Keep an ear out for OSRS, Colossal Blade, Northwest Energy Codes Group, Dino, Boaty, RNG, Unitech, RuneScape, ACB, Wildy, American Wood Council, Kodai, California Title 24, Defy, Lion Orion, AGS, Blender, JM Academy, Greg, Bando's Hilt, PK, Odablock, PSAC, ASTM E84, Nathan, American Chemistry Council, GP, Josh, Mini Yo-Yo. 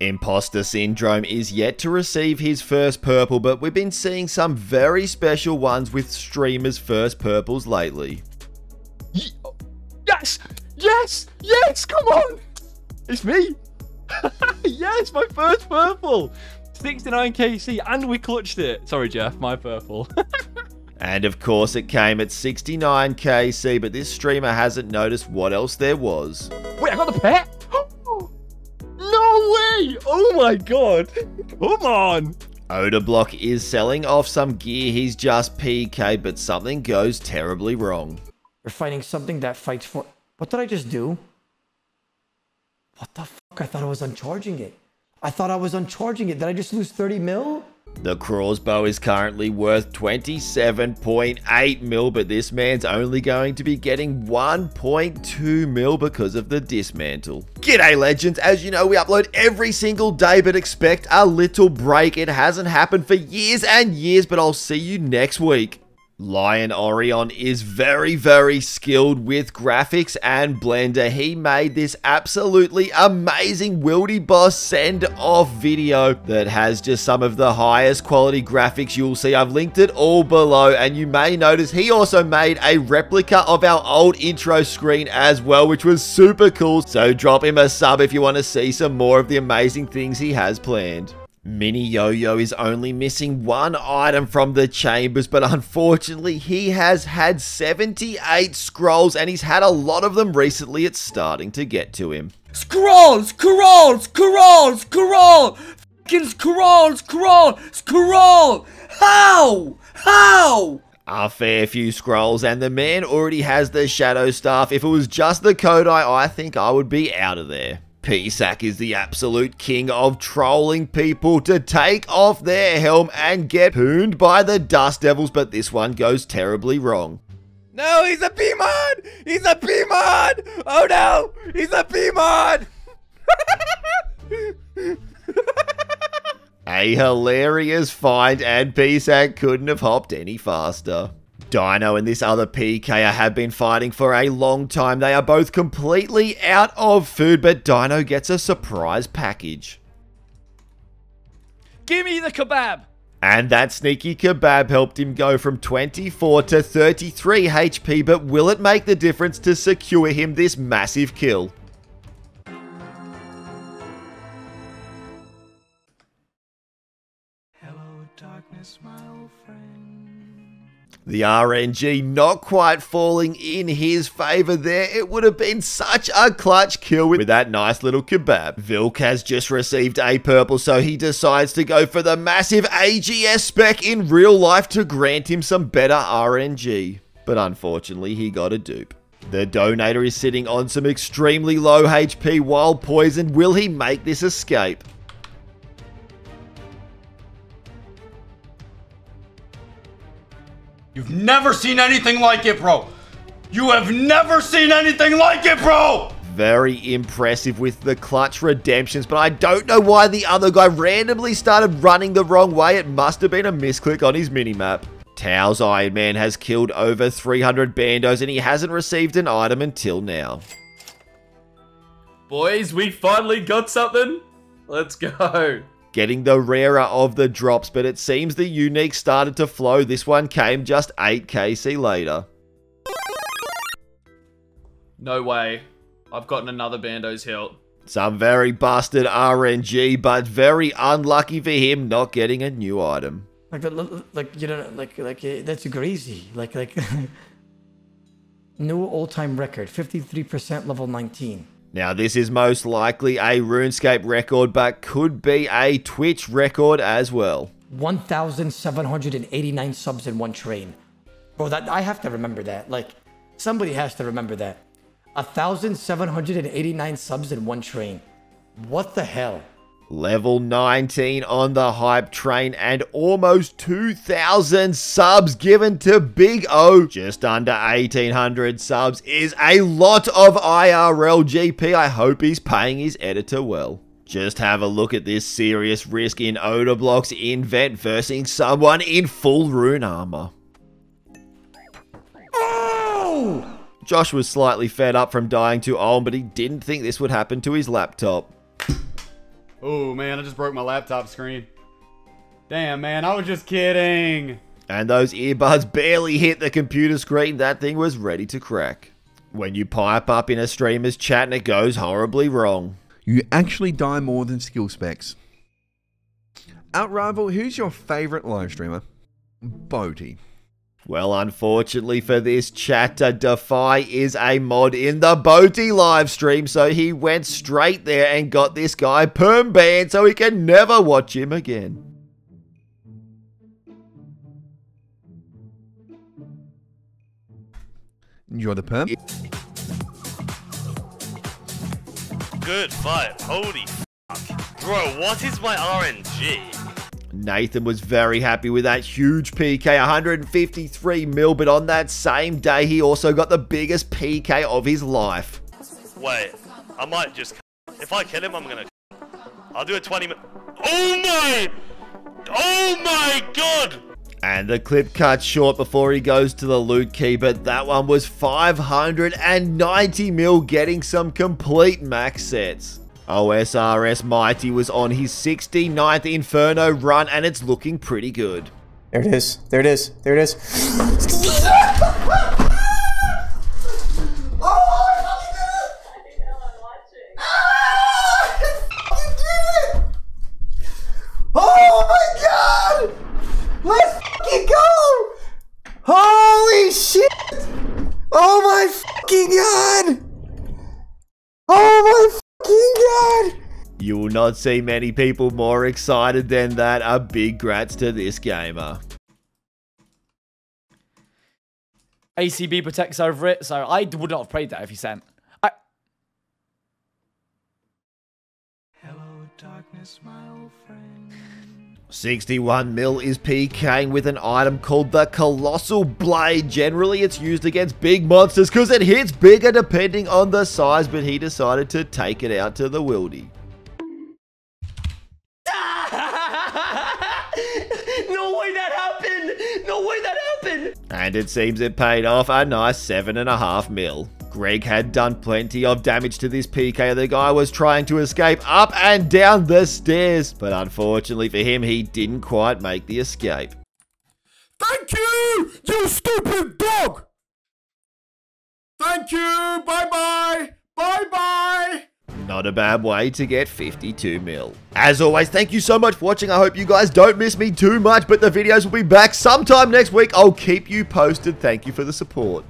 Imposter Syndrome is yet to receive his first purple, but we've been seeing some very special ones with streamers' first purples lately. Yes! Yes! Yes! Come on! It's me! Yes, my first purple! 69kc, and we clutched it. Sorry, Jeff, my purple. And of course it came at 69kc, but this streamer hasn't noticed what else there was. Wait, I got the pet? No way! Oh my god! Come on! Odablock is selling off some gear he's just PK'd, but something goes terribly wrong. You're fighting something that fights for... What did I just do? What the fuck? I thought I was uncharging it. I thought I was uncharging it. Did I just lose 30 mil? The crossbow is currently worth 27.8 mil, but this man's only going to be getting 1.2 mil because of the dismantle. G'day legends, as you know we upload every single day, but expect a little break. It hasn't happened for years and years, but I'll see you next week. Lion Orion is very skilled with graphics and Blender. He made this absolutely amazing Wildy Boss send-off video that has just some of the highest quality graphics you'll see. I've linked it all below, and you may notice he also made a replica of our old intro screen as well, which was super cool. So drop him a sub if you want to see some more of the amazing things he has planned. Mini Yo-Yo is only missing one item from the chambers, but unfortunately he has had 78 scrolls and he's had a lot of them recently. It's starting to get to him. Scroll! Fucking scroll! How? A fair few scrolls, and the man already has the Shadow Staff. If it was just the Kodai, I think I would be out of there. PSAC is the absolute king of trolling people to take off their helm and get pooned by the Dust Devils, but this one goes terribly wrong. No, he's a PMOD! He's a PMOD! Oh no! He's a PMOD! A hilarious find, and PSAC couldn't have hopped any faster. Dino and this other PKer have been fighting for a long time. They are both completely out of food, but Dino gets a surprise package. Give me the kebab! And that sneaky kebab helped him go from 24 to 33 HP, but will it make the difference to secure him this massive kill? Hello, darkness, my old friend. The RNG not quite falling in his favour there. It would have been such a clutch kill with that nice little kebab. Vilk has just received a purple, so he decides to go for the massive AGS spec in real life to grant him some better RNG. But unfortunately, he got a dupe. The donator is sitting on some extremely low HP while poisoned. Will he make this escape? You've never seen anything like it, bro. You have never seen anything like it, bro. Very impressive with the clutch redemptions, but I don't know why the other guy randomly started running the wrong way. It must have been a misclick on his minimap. Tao's Iron Man has killed over 300 Bandos, and he hasn't received an item until now. Boys, we finally got something. Let's go. Getting the rarer of the drops, but it seems the unique started to flow. This one came just 8kc later. No way. I've gotten another Bando's Hilt. Some very busted RNG, but very unlucky for him not getting a new item. Like you know, like that's crazy. Like new all-time record, 53% level 19. Now, this is most likely a RuneScape record, but could be a Twitch record as well. 1,789 subs in one train. Bro, that, I have to remember that. Like, somebody has to remember that. 1,789 subs in one train. What the hell? Level 19 on the hype train, and almost 2,000 subs given to Big O. Just under 1,800 subs is a lot of IRL GP. I hope he's paying his editor well. Just have a look at this serious risk in Odablock's invent versus someone in full rune armor. Oh! Josh was slightly fed up from dying to Ulm, but he didn't think this would happen to his laptop. Oh, man, I just broke my laptop screen. Damn, man, I was just kidding. And those earbuds barely hit the computer screen. That thing was ready to crack. When you pipe up in a streamer's chat and it goes horribly wrong. You actually die more than skill specs. Outrival, who's your favorite live streamer? Boaty. Well, unfortunately for this chatter, Defy is a mod in the Boaty live stream, so he went straight there and got this guy perm banned so he can never watch him again. You're the perm. Good fight, holy fuck. Bro, what is my RNG? Nathan was very happy with that huge PK, 153 mil, but on that same day, he also got the biggest PK of his life. Wait, I might just... If I kill him, I'm gonna... I'll do a 20-minute... Oh my! Oh my god! And the clip cuts short before he goes to the loot key, but that one was 590 mil, getting some complete max sets. OSRS Mighty was on his 69th Inferno run, and it's looking pretty good. There it is. There it is. There it is. Oh, I fucking did it! I know, I'm watching. Ah, I did it! Oh my god! Let's fucking go! Holy shit! Oh my fucking god! Oh my God. You will not see many people more excited than that. A big grats to this gamer. ACB protects over it, so I would not have played that if he sent. Hello, darkness, my old friend. 61 mil is PKing with an item called the Colossal Blade. Generally, it's used against big monsters because it hits bigger depending on the size, but he decided to take it out to the wildy. No way that happened! No way that happened! And it seems it paid off, a nice 7.5 mil. Greg had done plenty of damage to this PK. The guy was trying to escape up and down the stairs, but unfortunately for him, he didn't quite make the escape. Thank you, you stupid dog! Thank you, bye-bye, bye-bye! Not a bad way to get 52 mil. As always, thank you so much for watching. I hope you guys don't miss me too much, but the videos will be back sometime next week. I'll keep you posted. Thank you for the support.